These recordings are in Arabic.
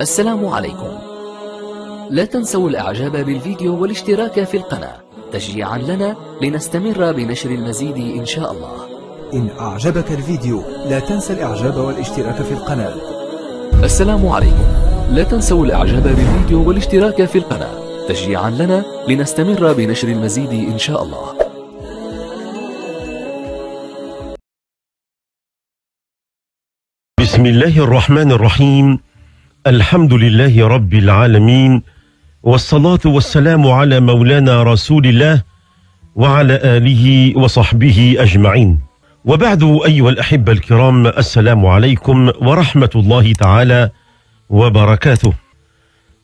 السلام عليكم. لا تنسوا الاعجاب بالفيديو والاشتراك في القناة تشجيعا لنا لنستمر بنشر المزيد ان شاء الله. إن أعجبك الفيديو لا تنسى الإعجاب والاشتراك في القناة. السلام عليكم. لا تنسوا الإعجاب بالفيديو والاشتراك في القناة تشجيعا لنا لنستمر بنشر المزيد إن شاء الله. بسم الله الرحمن الرحيم. الحمد لله رب العالمين، والصلاة والسلام على مولانا رسول الله وعلى آله وصحبه أجمعين، وبعد. أيها الأحبة الكرام، السلام عليكم ورحمة الله تعالى وبركاته.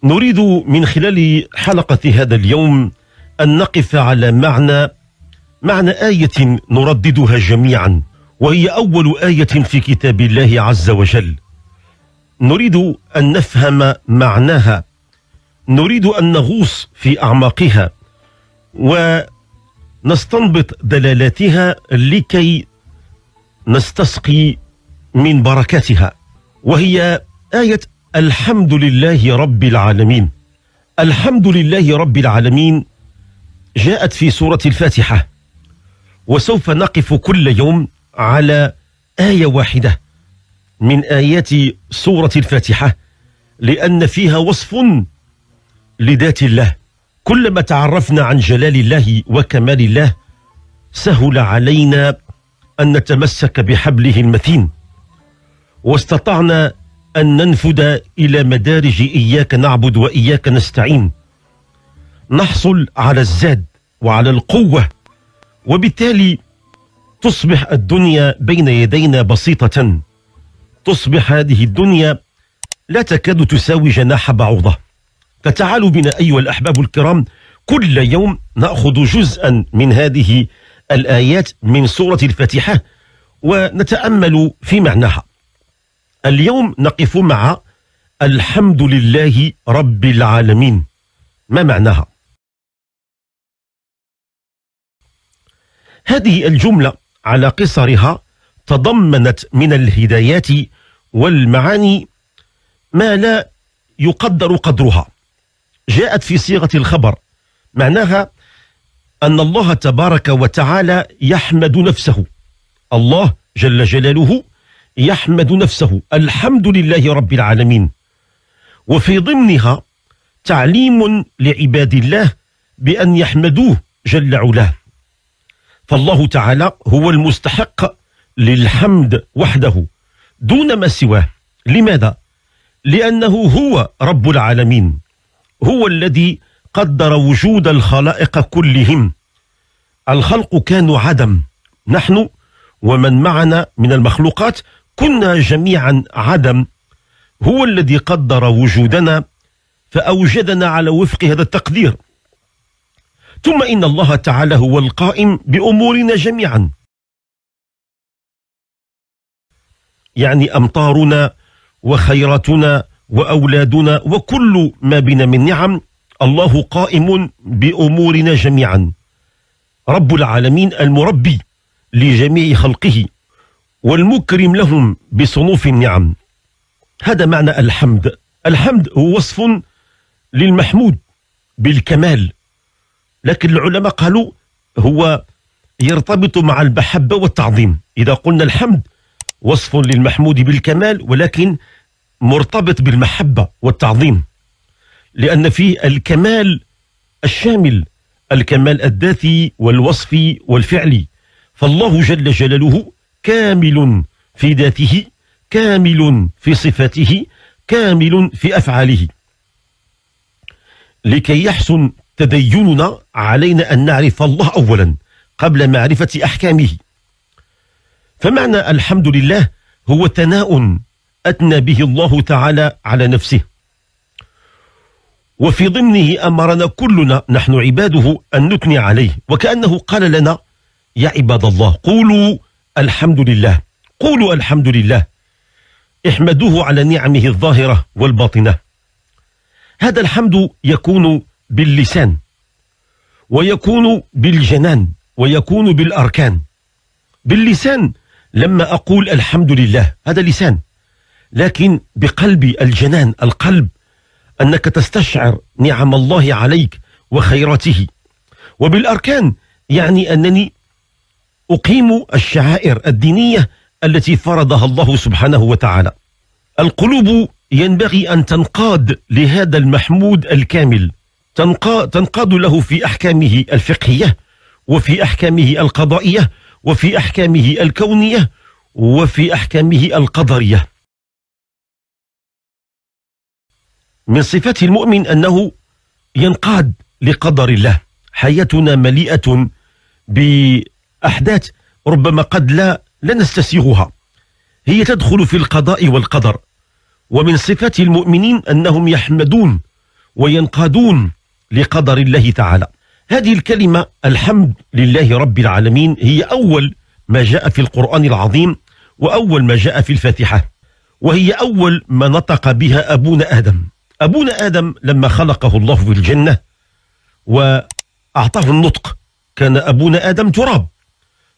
نريد من خلال حلقة هذا اليوم أن نقف على معنى آية نرددها جميعا، وهي أول آية في كتاب الله عز وجل. نريد أن نفهم معناها، نريد أن نغوص في أعماقها ونستنبط دلالاتها لكي نستسقي من بركاتها، وهي آية الحمد لله رب العالمين. الحمد لله رب العالمين جاءت في سورة الفاتحة، وسوف نقف كل يوم على آية واحدة من آيات سورة الفاتحة، لأن فيها وصف لذات الله. كلما تعرفنا عن جلال الله وكمال الله سهل علينا أن نتمسك بحبله المتين، واستطعنا أن ننفذ إلى مدارج إياك نعبد وإياك نستعين، نحصل على الزاد وعلى القوة، وبالتالي تصبح الدنيا بين يدينا بسيطة. تصبح هذه الدنيا لا تكاد تساوي جناح بعوضة. فتعالوا بنا أيها الأحباب الكرام، كل يوم نأخذ جزءا من هذه الآيات من سورة الفاتحة ونتأمل في معناها. اليوم نقف مع الحمد لله رب العالمين. ما معناها؟ هذه الجملة على قصرها تضمنت من الهدايات والمعاني ما لا يقدر قدرها. جاءت في صيغة الخبر، معناها أن الله تبارك وتعالى يحمد نفسه. الله جل جلاله يحمد نفسه، الحمد لله رب العالمين. وفي ضمنها تعليم لعباد الله بأن يحمدوه جل علاه، فالله تعالى هو المستحق للحمد وحده دون ما سواه. لماذا؟ لأنه هو رب العالمين، هو الذي قدر وجود الخلائق كلهم. الخلق كانوا عدم، نحن ومن معنا من المخلوقات كنا جميعا عدم. هو الذي قدر وجودنا فأوجدنا على وفق هذا التقدير. ثم إن الله تعالى هو القائم بأمورنا جميعا، يعني أمطارنا وخيراتنا وأولادنا وكل ما بنا من نعم، الله قائم بأمورنا جميعا. رب العالمين المربي لجميع خلقه والمكرم لهم بصنوف النعم. هذا معنى الحمد. الحمد هو وصف للمحمود بالكمال، لكن العلماء قالوا هو يرتبط مع المحبة والتعظيم. إذا قلنا الحمد وصف للمحمود بالكمال، ولكن مرتبط بالمحبة والتعظيم، لأن فيه الكمال الشامل، الكمال الذاتي والوصفي والفعلي. فالله جل جلاله كامل في ذاته، كامل في صفاته، كامل في أفعاله. لكي يحسن تديننا علينا أن نعرف الله أولا قبل معرفة أحكامه. فمعنى الحمد لله هو ثناء أثنى به الله تعالى على نفسه، وفي ضمنه أمرنا كلنا نحن عباده أن نثني عليه، وكأنه قال لنا يا عباد الله قولوا الحمد لله، قولوا الحمد لله، احمدوه على نعمه الظاهرة والباطنة. هذا الحمد يكون باللسان، ويكون بالجنان، ويكون بالأركان. باللسان لما أقول الحمد لله، هذا لسان، لكن بقلبي الجنان، القلب، أنك تستشعر نعم الله عليك وخيراته. وبالأركان يعني أنني أقيم الشعائر الدينية التي فرضها الله سبحانه وتعالى. القلوب ينبغي أن تنقاد لهذا المحمود الكامل، تنقاد له في أحكامه الفقهية، وفي أحكامه القضائية، وفي أحكامه الكونية، وفي أحكامه القدرية. من صفات المؤمن أنه ينقاد لقدر الله. حياتنا مليئة بأحداث ربما قد لا نستسيغها، هي تدخل في القضاء والقدر. ومن صفات المؤمنين أنهم يحمدون وينقادون لقدر الله تعالى. هذه الكلمة الحمد لله رب العالمين هي أول ما جاء في القرآن العظيم، وأول ما جاء في الفاتحة، وهي أول ما نطق بها أبونا آدم. أبونا آدم لما خلقه الله في الجنة وأعطاه النطق، كان أبونا آدم تراب،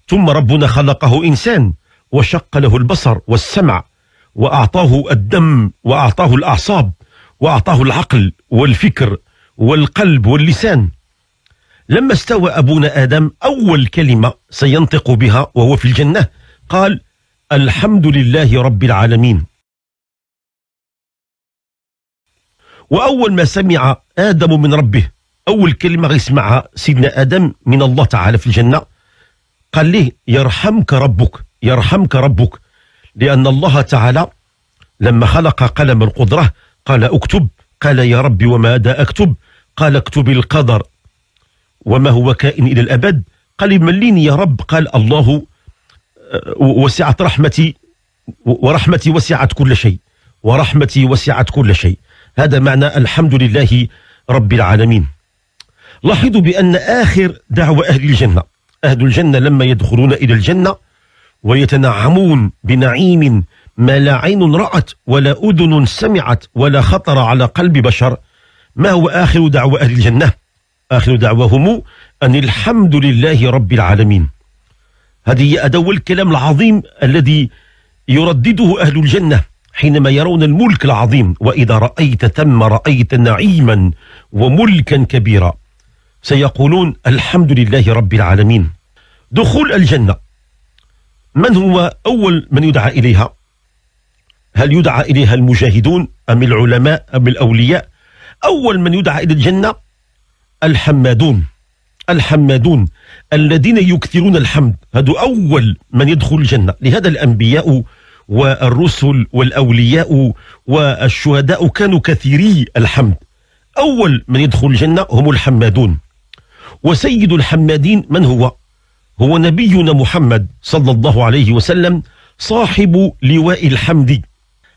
ثم ربنا خلقه إنسان وشق له البصر والسمع، وأعطاه الدم، وأعطاه الأعصاب، وأعطاه العقل والفكر والقلب واللسان. لما استوى أبونا آدم، أول كلمة سينطق بها وهو في الجنة قال: الحمد لله رب العالمين. وأول ما سمع آدم من ربه، أول كلمة يسمعها سيدنا آدم من الله تعالى في الجنة، قال له: يرحمك ربك، يرحمك ربك. لأن الله تعالى لما خلق قلم القدرة قال: اكتب. قال: يا ربي وماذا أكتب؟ قال: اكتب القدر وما هو كائن إلى الأبد. قال: مليني يا رب. قال: الله وسعت رحمتي، ورحمتي وسعت كل شيء، ورحمتي وسعت كل شيء. هذا معنى الحمد لله رب العالمين. لاحظوا بأن آخر دعوة أهل الجنة، أهل الجنة لما يدخلون إلى الجنة ويتنعمون بنعيم ما لا عين رأت ولا أذن سمعت ولا خطر على قلب بشر، ما هو آخر دعوة أهل الجنة؟ آخر دعواهم أن الحمد لله رب العالمين. هذه هي أدوى الكلام العظيم الذي يردده أهل الجنة حينما يرون الملك العظيم: وإذا رأيت ثم رأيت نعيما وملكا كبيرا. سيقولون: الحمد لله رب العالمين. دخول الجنة، من هو أول من يدعى إليها؟ هل يدعى إليها المجاهدون أم العلماء أم الأولياء؟ أول من يدعى إلى الجنة الحمادون، الحمادون الذين يكثرون الحمد. هذا أول من يدخل الجنة. لهذا الأنبياء والرسل والأولياء والشهداء كانوا كثيري الحمد. أول من يدخل الجنة هم الحمادون. وسيد الحمادين من هو؟ هو نبينا محمد صلى الله عليه وسلم، صاحب لواء الحمد.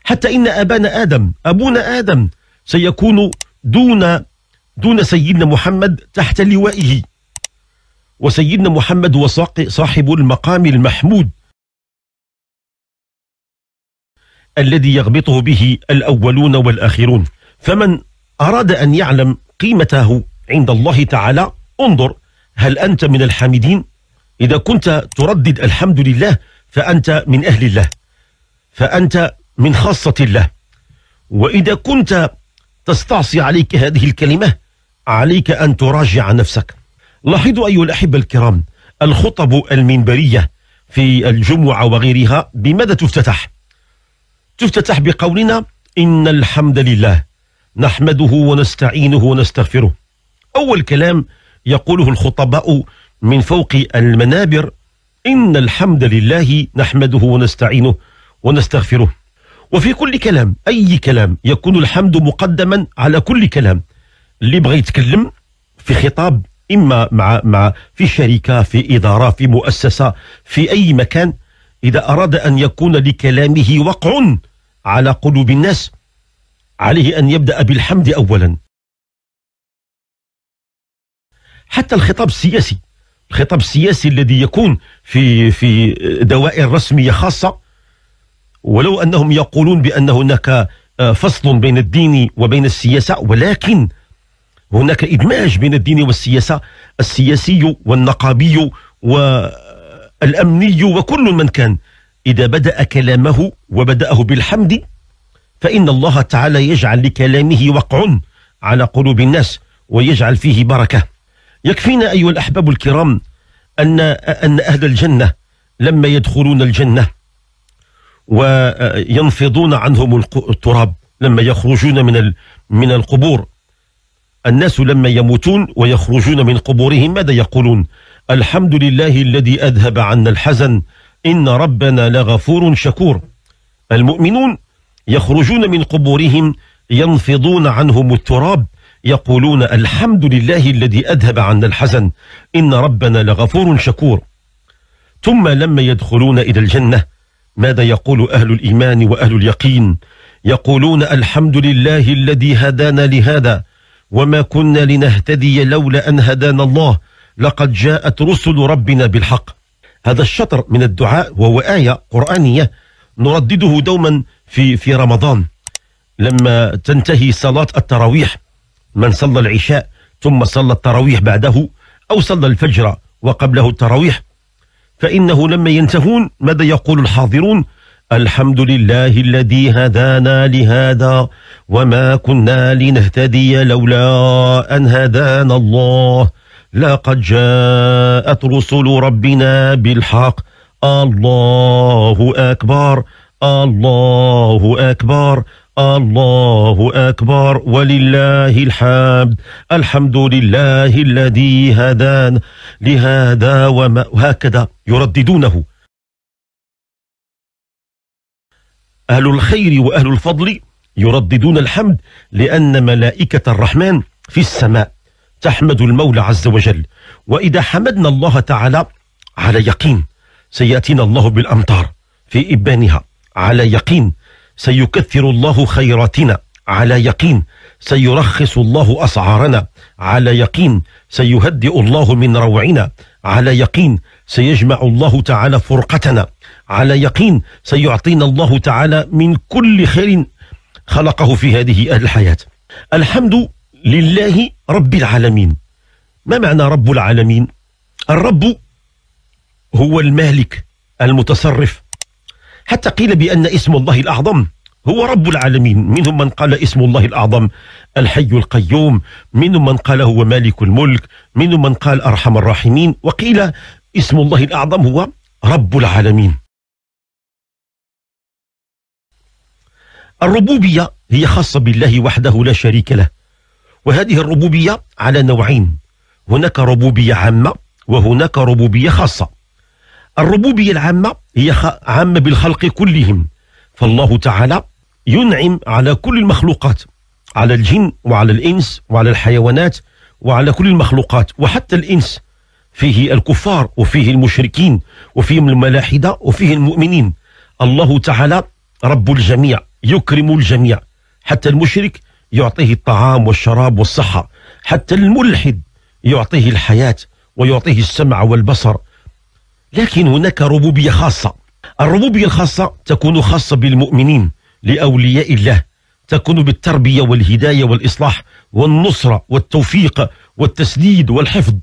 حتى إن أبونا آدم سيكون دون سيدنا محمد تحت لوائه. وسيدنا محمد هو صاحب المقام المحمود الذي يغبطه به الأولون والآخرون. فمن أراد أن يعلم قيمته عند الله تعالى، انظر: هل أنت من الحامدين؟ إذا كنت تردد الحمد لله فأنت من أهل الله، فأنت من خاصة الله. وإذا كنت تستعصي عليك هذه الكلمة، عليك أن تراجع نفسك. لاحظوا أيها الأحبة الكرام، الخطب المنبرية في الجمعة وغيرها بماذا تفتتح؟ تفتتح بقولنا: إن الحمد لله نحمده ونستعينه ونستغفره. أول كلام يقوله الخطباء من فوق المنابر: إن الحمد لله نحمده ونستعينه ونستغفره. وفي كل كلام، أي كلام، يكون الحمد مقدما على كل كلام. اللي بغى يتكلم في خطاب، إما مع في شركة، في إدارة، في مؤسسة، في أي مكان، إذا أراد أن يكون لكلامه وقع على قلوب الناس، عليه أن يبدأ بالحمد أولا. حتى الخطاب السياسي، الخطاب السياسي الذي يكون في دوائر رسمية خاصة، ولو أنهم يقولون بأن هناك فصل بين الدين وبين السياسة، ولكن هناك إدماج بين الدين والسياسة، السياسي والنقابي والأمني وكل من كان. إذا بدأ كلامه وبدأه بالحمد فإن الله تعالى يجعل لكلامه وقع على قلوب الناس ويجعل فيه بركة. يكفينا أيها الأحباب الكرام أن أهل الجنة لما يدخلون الجنة وينفضون عنهم التراب، لما يخرجون من القبور، الناس لما يموتون ويخرجون من قبورهم ماذا يقولون؟ الحمد لله الذي أذهب عنا الحزن إن ربنا لغفور شكور. المؤمنون يخرجون من قبورهم ينفضون عنهم التراب يقولون الحمد لله الذي أذهب عنا الحزن إن ربنا لغفور شكور. ثم لما يدخلون إلى الجنة ماذا يقول أهل الإيمان وأهل اليقين؟ يقولون الحمد لله الذي هدانا لهذا وما كنا لنهتدي لولا أن هدانا الله لقد جاءت رسل ربنا بالحق. هذا الشطر من الدعاء وهو آية قرآنية نردده دوما في رمضان لما تنتهي صلاة التراويح. من صلى العشاء ثم صلى التراويح بعده أو صلى الفجر وقبله التراويح، فإنه لما ينتهون ماذا يقول الحاضرون؟ الحمد لله الذي هدانا لهذا وما كنا لنهتدي لولا أن هدانا الله لقد جاءت رسل ربنا بالحق الله أكبر الله أكبر الله أكبر ولله الحمد الحمد لله الذي هدانا لهذا وما، وهكذا يرددونه أهل الخير وأهل الفضل، يرددون الحمد لأن ملائكة الرحمن في السماء تحمد المولى عز وجل. وإذا حمدنا الله تعالى على يقين سيأتينا الله بالأمطار في إبانها على يقين، سيكثر الله خيراتنا على يقين، سيرخص الله أسعارنا على يقين، سيهدئ الله من روعنا على يقين، سيجمع الله تعالى فرقتنا على يقين، سيعطينا الله تعالى من كل خير خلقه في هذه الحياة. الحمد لله رب العالمين. ما معنى رب العالمين؟ الرب هو المالك المتصرف، حتى قيل بأن اسم الله الأعظم هو رب العالمين. منهم من قال اسم الله الأعظم الحي القيوم، منهم من قال هو مالك الملك، منهم من قال أرحم الراحمين، وقيل اسم الله الأعظم هو رب العالمين. الربوبية هي خاصة بالله وحده لا شريك له، وهذه الربوبية على نوعين، هناك ربوبية عامة وهناك ربوبية خاصة. الربوبية العامة هي عامة بالخلق كلهم، فالله تعالى ينعم على كل المخلوقات، على الجن وعلى الإنس وعلى الحيوانات وعلى كل المخلوقات، وحتى الإنس فيه الكفار وفيه المشركين وفيهم الملاحدة وفيه المؤمنين. الله تعالى رب الجميع، يكرم الجميع، حتى المشرك يعطيه الطعام والشراب والصحة، حتى الملحد يعطيه الحياة ويعطيه السمع والبصر. لكن هناك ربوبية خاصة، الربوبية الخاصة تكون خاصة بالمؤمنين لأولياء الله، تكون بالتربية والهداية والإصلاح والنصرة والتوفيق والتسديد والحفظ.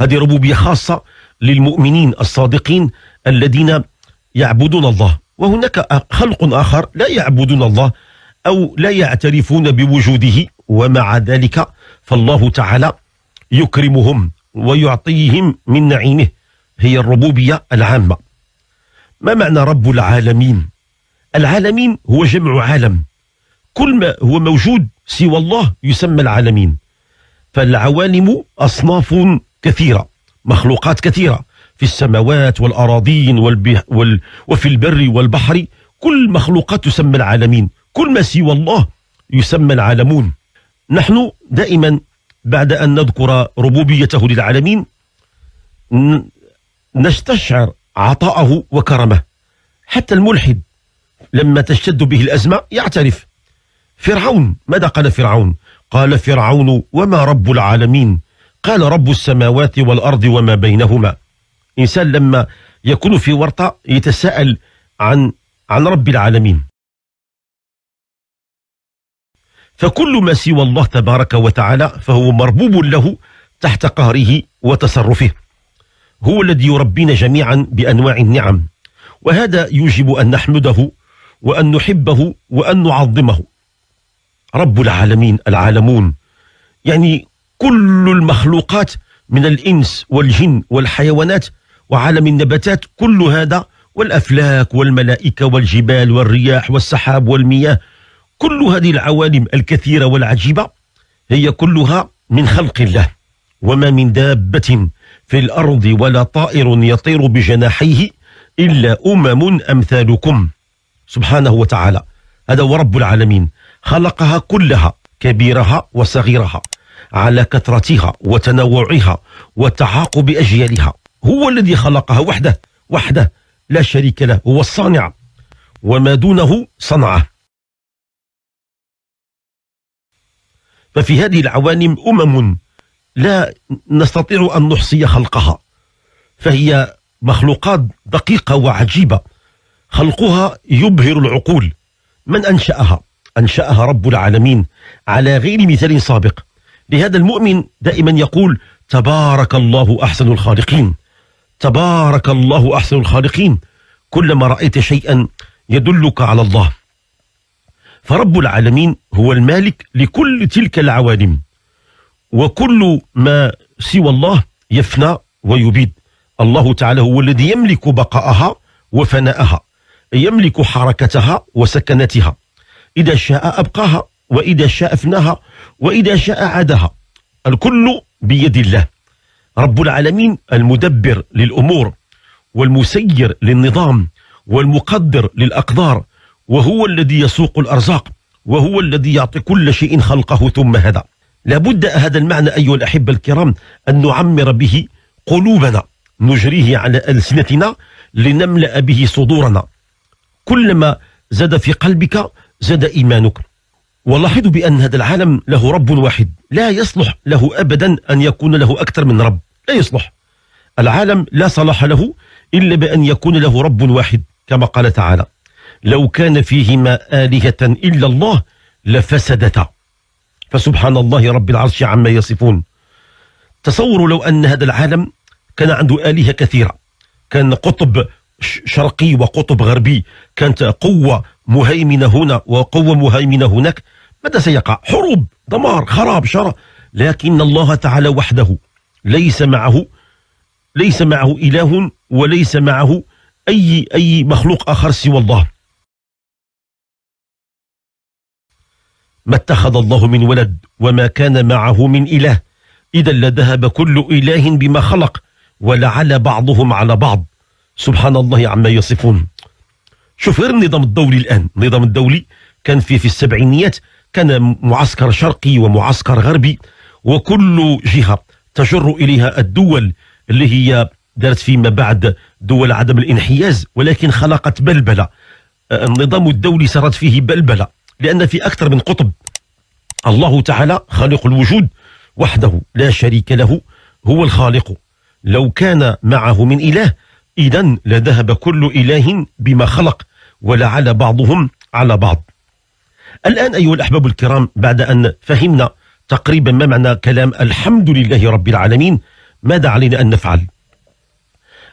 هذه ربوبية خاصة للمؤمنين الصادقين الذين يعبدون الله. وهناك خلق آخر لا يعبدون الله أو لا يعترفون بوجوده، ومع ذلك فالله تعالى يكرمهم ويعطيهم من نعيمه. هي الربوبية العامة. ما معنى رب العالمين؟ العالمين هو جمع عالم، كل ما هو موجود سوى الله يسمى العالمين. فالعوالم أصناف كثيرة، مخلوقات كثيرة في السماوات والأراضين وفي البر والبحر، كل مخلوقات تسمى العالمين، كل ما سوى الله يسمى العالمون. نحن دائما بعد أن نذكر ربوبيته للعالمين نستشعر عطاءه وكرمه. حتى الملحد لما تشتد به الأزمة يعترف. فرعون ماذا قال فرعون؟ قال فرعون وما رب العالمين؟ قال رب السماوات والأرض وما بينهما. إنسان لما يكون في ورطة يتساءل عن رب العالمين. فكل ما سوى الله تبارك وتعالى فهو مربوب له تحت قهره وتصرفه، هو الذي يربينا جميعا بأنواع النعم، وهذا يجب أن نحمده وأن نحبه وأن نعظمه. رب العالمين العالمون، يعني كل المخلوقات من الإنس والجن والحيوانات وعالم النباتات، كل هذا والأفلاك والملائكة والجبال والرياح والسحاب والمياه، كل هذه العوالم الكثيرة والعجيبة هي كلها من خلق الله. وما من دابة في الأرض ولا طائر يطير بجناحيه إلا أمثالكم. سبحانه وتعالى، هذا هو رب العالمين، خلقها كلها كبيرها وصغيرها على كثرتها وتنوعها وتعاقب أجيالها. هو الذي خلقها وحده لا شريك له، هو الصانع وما دونه صنعه. ففي هذه العوالم لا نستطيع أن نحصي خلقها، فهي مخلوقات دقيقة وعجيبة، خلقها يبهر العقول. من أنشأها؟ أنشأها رب العالمين على غير مثال سابق. لهذا المؤمن دائما يقول تبارك الله أحسن الخالقين، تبارك الله أحسن الخالقين، كلما رأيت شيئا يدلك على الله. فرب العالمين هو المالك لكل تلك العوالم، وكل ما سوى الله يفنى ويبيد. الله تعالى هو الذي يملك بقاءها وفناءها، يملك حركتها وسكنتها، إذا شاء أبقاها وإذا شاء أفناها وإذا شاء عادها، الكل بيد الله. رب العالمين المدبر للأمور والمسير للنظام والمقدر للأقدار، وهو الذي يسوق الأرزاق، وهو الذي يعطي كل شيء خلقه ثم هدى. لابد هذا المعنى أيها الأحبة الكرام أن نعمر به قلوبنا، نجريه على ألسنتنا لنملأ به صدورنا. كلما زاد في قلبك زاد إيمانك. ولاحظوا بأن هذا العالم له رب واحد، لا يصلح له أبدا أن يكون له أكثر من رب، لا يصلح. العالم لا صلاح له إلا بأن يكون له رب واحد، كما قال تعالى لو كان فيهما آلهة إلا الله لفسدتا. فسبحان الله رب العرش عما يصفون. تصوروا لو أن هذا العالم كان عنده آلهة كثيرة، كان قطب شرقي وقطب غربي، كانت قوة مهيمنة هنا وقوة مهيمنة هناك، ماذا سيقع؟ حروب، دمار، خراب، شر. لكن الله تعالى وحده، ليس معه إله وليس معه أي مخلوق آخر سوى الله. ما اتخذ الله من ولد وما كان معه من إله، إذا لذهب كل إله بما خلق ولعل بعضهم على بعض. سبحان الله عما يصفون. شوف غير النظام الدولي الآن، النظام الدولي كان في السبعينيات كان معسكر شرقي ومعسكر غربي، وكل جهة تجر إليها الدول اللي هي دارت فيما بعد دول عدم الانحياز، ولكن خلقت بلبلة. النظام الدولي صارت فيه بلبلة لأن في أكثر من قطب. الله تعالى خالق الوجود وحده لا شريك له، هو الخالق. لو كان معه من إله إذن لذهب كل إله بما خلق ولعل بعضهم على بعض. الآن أيها الأحباب الكرام، بعد أن فهمنا تقريبا ما معنى كلام الحمد لله رب العالمين، ماذا علينا أن نفعل؟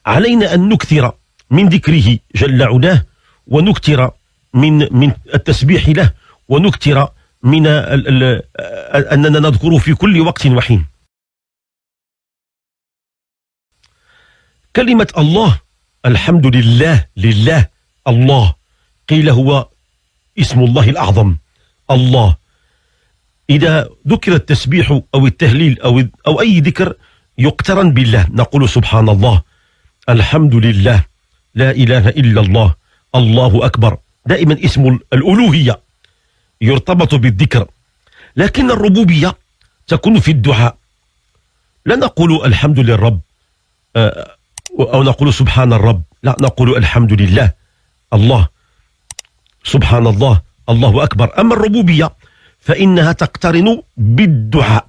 علينا أن نكثر من ذكره جل علاه، ونكثر من التسبيح له، ونكثر من أننا نذكره في كل وقت وحين. كلمة الله، الحمد لله، لله الله، قيل هو اسم الله الأعظم الله. إذا ذكر التسبيح أو التهليل أو أي ذكر يقترن بالله، نقول سبحان الله، الحمد لله، لا إله إلا الله، الله أكبر. دائما اسم الألوهية يرتبط بالذكر، لكن الربوبية تكون في الدعاء. لا نقول الحمد للرب أو نقول سبحان الرب، لا، نقول الحمد لله الله، سبحان الله، الله أكبر. أما الربوبية فإنها تقترن بالدعاء،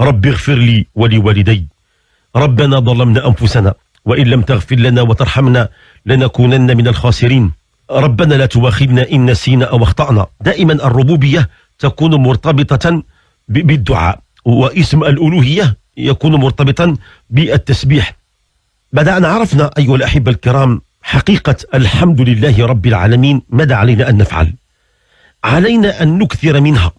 رب اغفر لي ولوالدي، ربنا ظلمنا أنفسنا وإن لم تغفر لنا وترحمنا لنكونن من الخاسرين، ربنا لا تؤاخذنا إن نسينا أو أخطأنا. دائما الربوبية تكون مرتبطة بالدعاء، واسم الألوهية يكون مرتبطا بالتسبيح. بعد أن عرفنا أيها الأحبة الكرام حقيقة الحمد لله رب العالمين ماذا علينا أن نفعل؟ علينا أن نكثر منها،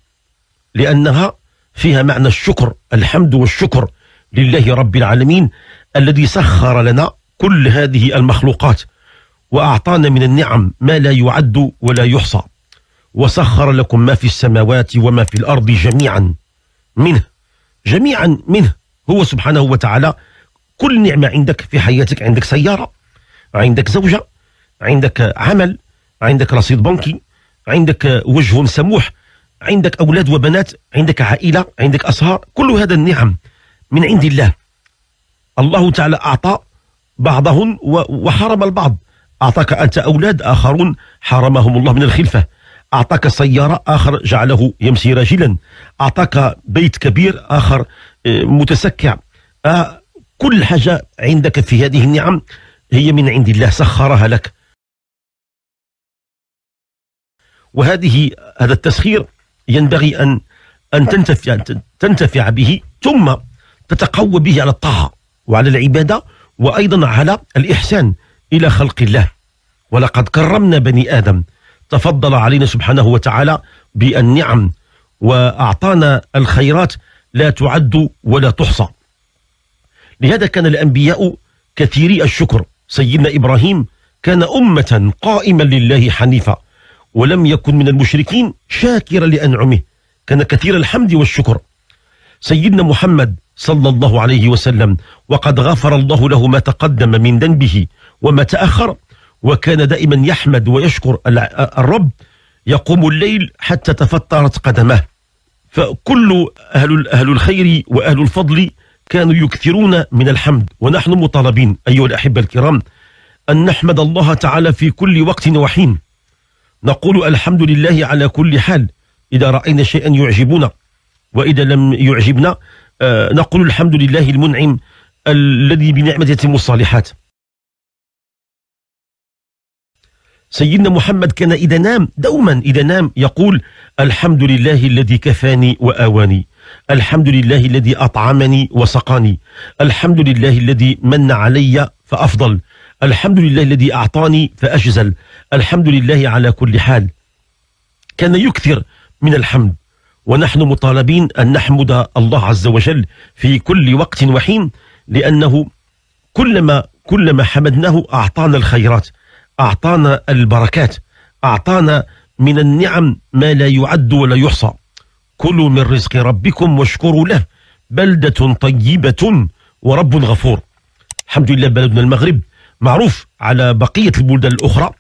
لأنها فيها معنى الشكر، الحمد والشكر لله رب العالمين الذي سخر لنا كل هذه المخلوقات وأعطانا من النعم ما لا يعد ولا يحصى، وسخر لكم ما في السماوات وما في الأرض جميعا منه هو سبحانه وتعالى. كل نعمة عندك في حياتك، عندك سيارة، عندك زوجة، عندك عمل، عندك رصيد بنكي، عندك وجه سموح، عندك أولاد وبنات، عندك عائلة، عندك أصهار، كل هذا النعم من عند الله. الله تعالى أعطى بعضهم وحرم البعض، أعطاك أنت أولاد، آخرون حرمهم الله من الخلفة، أعطاك سيارة، آخر جعله يمشي راجلا، أعطاك بيت كبير، آخر متسكع. كل حاجة عندك في هذه النعم هي من عند الله، سخرها لك. هذا التسخير ينبغي أن تنتفع به، ثم تتقوى به على الطاعة وعلى العبادة، وأيضا على الإحسان إلى خلق الله. ولقد كرمنا بني آدم، تفضل علينا سبحانه وتعالى بالنعم وأعطانا الخيرات لا تعد ولا تحصى. لهذا كان الأنبياء كثيري الشكر. سيدنا إبراهيم كان أمة قائما لله حنيفا ولم يكن من المشركين، شاكرا لأنعمه، كان كثير الحمد والشكر. سيدنا محمد صلى الله عليه وسلم وقد غفر الله له ما تقدم من ذنبه وما تأخر، وكان دائما يحمد ويشكر الرب، يقوم الليل حتى تفطرت قدمه. فكل أهل الخير وأهل الفضل كانوا يكثرون من الحمد، ونحن مطالبين أيها الأحبة الكرام أن نحمد الله تعالى في كل وقت وحين. نقول الحمد لله على كل حال، إذا رأينا شيئا يعجبنا، وإذا لم يعجبنا نقول الحمد لله المنعم الذي بنعمته تتم الصالحات. سيدنا محمد كان إذا نام يقول الحمد لله الذي كفاني وآواني، الحمد لله الذي أطعمني وسقاني، الحمد لله الذي من علي فأفضل، الحمد لله الذي أعطاني فأجزل، الحمد لله على كل حال. كان يكثر من الحمد، ونحن مطالبين أن نحمد الله عز وجل في كل وقت وحين، لأنه كلما حمدناه أعطانا الخيرات، أعطانا البركات، أعطانا من النعم ما لا يعد ولا يحصى. كلوا من رزق ربكم واشكروا له، بلدة طيبة ورب غفور. الحمد لله بلدنا المغرب معروف على بقية البلدان الأخرى،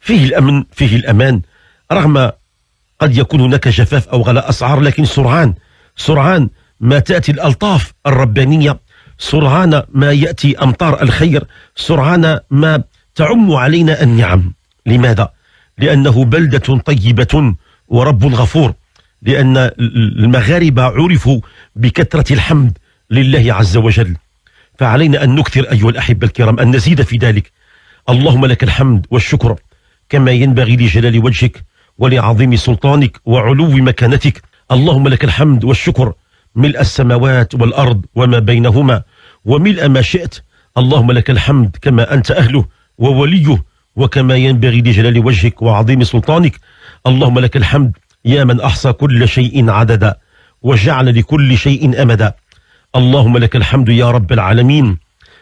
فيه الأمن، فيه الأمان، رغم قد يكون هناك جفاف أو غلاء أسعار، لكن سرعان ما تأتي الألطاف الربانية، سرعان ما يأتي أمطار الخير، سرعان ما تعم علينا النعم. لماذا؟ لأنه بلدة طيبة ورب غفور، لأن المغاربة عرفوا بكثرة الحمد لله عز وجل. فعلينا أن نكثر أيها الأحبة الكرام، أن نزيد في ذلك. اللهم لك الحمد والشكر كما ينبغي لجلال وجهك ولعظيم سلطانك وعلو مكانتك. اللهم لك الحمد والشكر ملء السماوات والأرض وما بينهما وملء ما شئت. اللهم لك الحمد كما أنت أهله ووليه وكما ينبغي لجلال وجهك وعظيم سلطانك. اللهم لك الحمد يا من أحصى كل شيء عددا وجعل لكل شيء أمدا. اللهم لك الحمد يا رب العالمين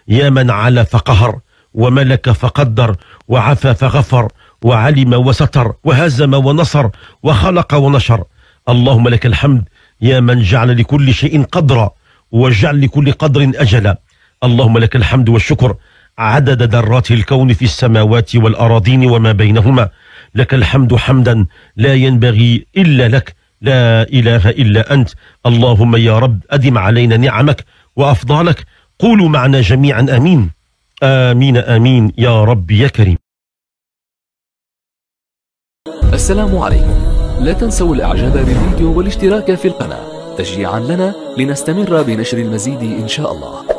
يا من علا فقهر وملك فقدر وعفى فغفر وعلم وستر وهزم ونصر وخلق ونشر. اللهم لك الحمد يا من جعل لكل شيء قدرا وجعل لكل قدر أجلا. اللهم لك الحمد والشكر عدد ذرات الكون في السماوات والأراضين وما بينهما. لك الحمد حمدا لا ينبغي إلا لك، لا إله إلا أنت. اللهم يا رب أدم علينا نعمك وأفضالك. قولوا معنا جميعا آمين، آمين آمين يا رب يا كريم. السلام عليكم، لا تنسوا الإعجاب بالفيديو والاشتراك في القناة تشجيعا لنا لنستمر بنشر المزيد إن شاء الله.